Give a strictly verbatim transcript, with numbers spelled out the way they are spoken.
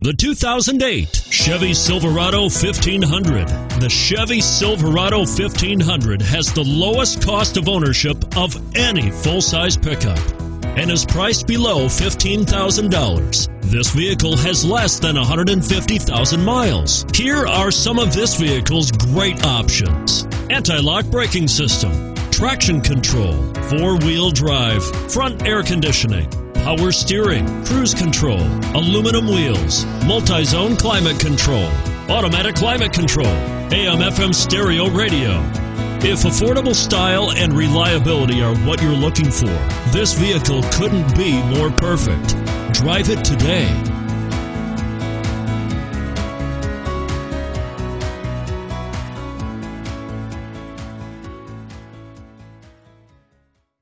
The two thousand eight Chevy Silverado fifteen hundred. The Chevy Silverado fifteen hundred has the lowest cost of ownership of any full-size pickup and is priced below fifteen thousand dollars. This vehicle has less than one hundred fifty thousand miles. Here are some of this vehicle's great options: anti-lock braking system, traction control, four-wheel drive, front air conditioning, power steering, cruise control, aluminum wheels, multi-zone climate control, automatic climate control, A M F M stereo radio. If affordable style and reliability are what you're looking for, this vehicle couldn't be more perfect. Drive it today.